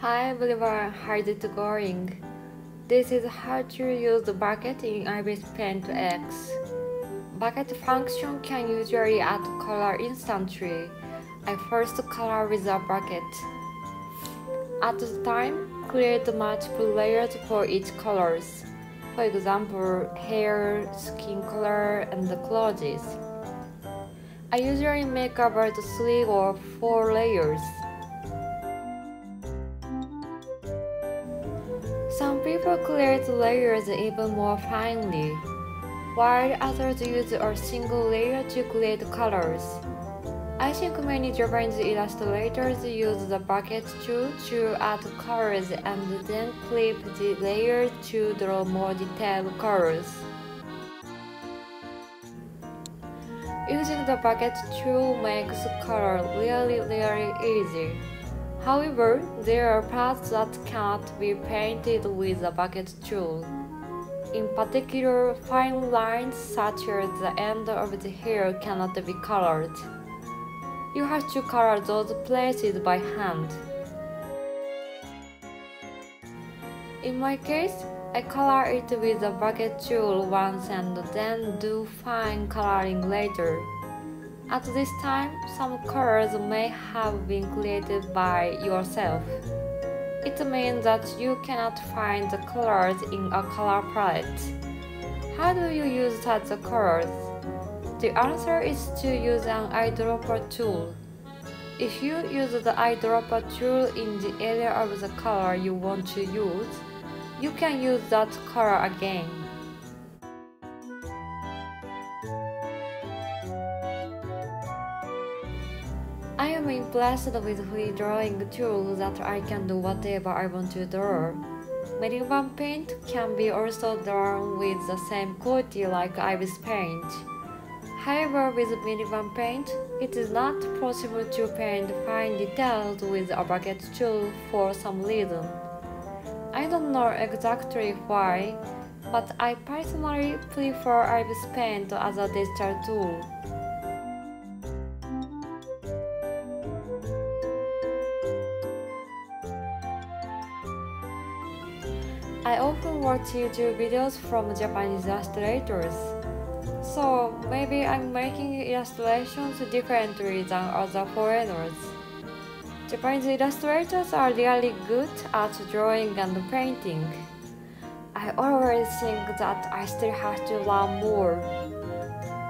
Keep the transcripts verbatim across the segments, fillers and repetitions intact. Hi Bolivar, how's it going? This is how to use the bucket in ibisPaint X. Bucket function can usually add color instantly. I first color with a bucket. At the time, create multiple layers for each colors. For example, hair, skin color, and the clothes. I usually make about three or four layers. Some people create layers even more finely, while others use a single layer to create colors. I think many Japanese illustrators use the bucket tool to add colors and then flip the layers to draw more detailed colors. Using the bucket tool makes color really, really easy. However, there are parts that cannot be painted with the bucket tool. In particular, fine lines such as the end of the hair cannot be colored. You have to color those places by hand. In my case, I color it with the bucket tool once and then do fine coloring later. At this time, some colors may have been created by yourself. It means that you cannot find the colors in a color palette. How do you use such colors? The answer is to use an eyedropper tool. If you use the eyedropper tool in the area of the color you want to use, you can use that color again. I am impressed with free drawing tools that I can do whatever I want to draw. MediBang paint can be also drawn with the same quality like ibisPaint. However, with MediBang paint, it is not possible to paint fine details with a bucket tool for some reason. I don't know exactly why, but I personally prefer ibisPaint as a digital tool. I often watch YouTube videos from Japanese illustrators, so maybe I'm making illustrations differently than other foreigners. Japanese illustrators are really good at drawing and painting. I always think that I still have to learn more.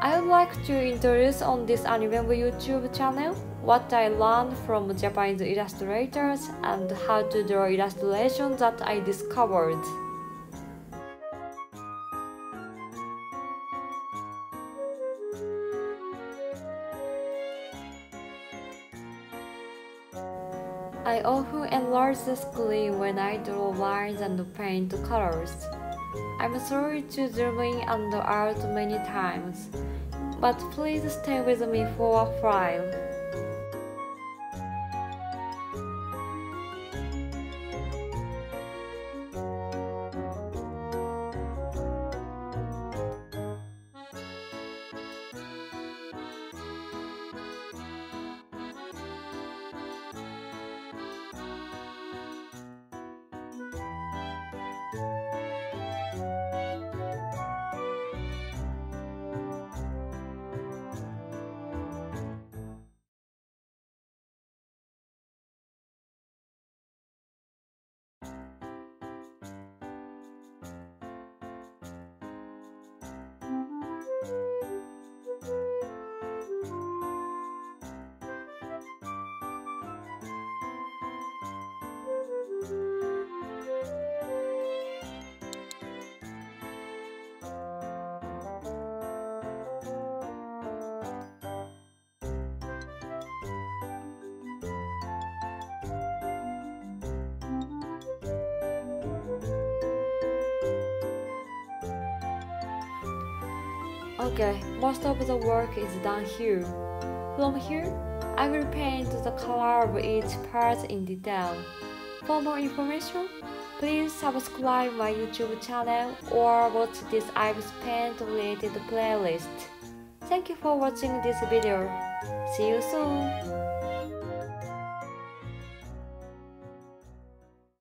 I would like to introduce on this Animenbo YouTube channel what I learned from Japanese illustrators and how to draw illustrations that I discovered. I often enlarge the screen when I draw lines and paint colors. I'm sorry to zoom in and out many times, but please stay with me for a while. Okay, most of the work is done here. From here, I will paint the color of each part in detail. For more information, please subscribe my YouTube channel or watch this ibisPaint related playlist. Thank you for watching this video. See you soon!